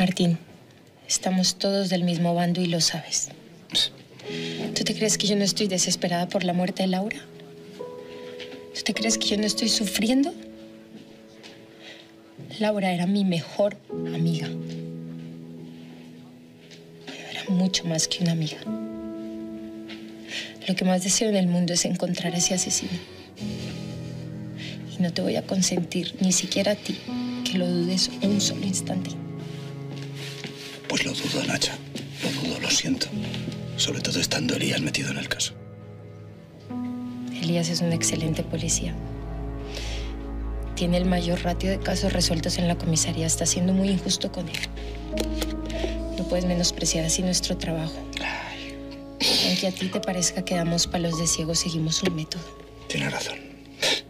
Martín, estamos todos del mismo bando y lo sabes. ¿Tú te crees que yo no estoy desesperada por la muerte de Laura? ¿Tú te crees que yo no estoy sufriendo? Laura era mi mejor amiga. Era mucho más que una amiga. Lo que más deseo en el mundo es encontrar a ese asesino. Y no te voy a consentir, ni siquiera a ti, que lo dudes un solo instante. Pues lo dudo, Nacha. Lo dudo, lo siento. Sobre todo estando Elías metido en el caso. Elías es un excelente policía. Tiene el mayor ratio de casos resueltos en la comisaría. Está siendo muy injusto con él. No puedes menospreciar así nuestro trabajo. Ay. Aunque a ti te parezca que damos palos de ciego, seguimos un método. Tienes razón.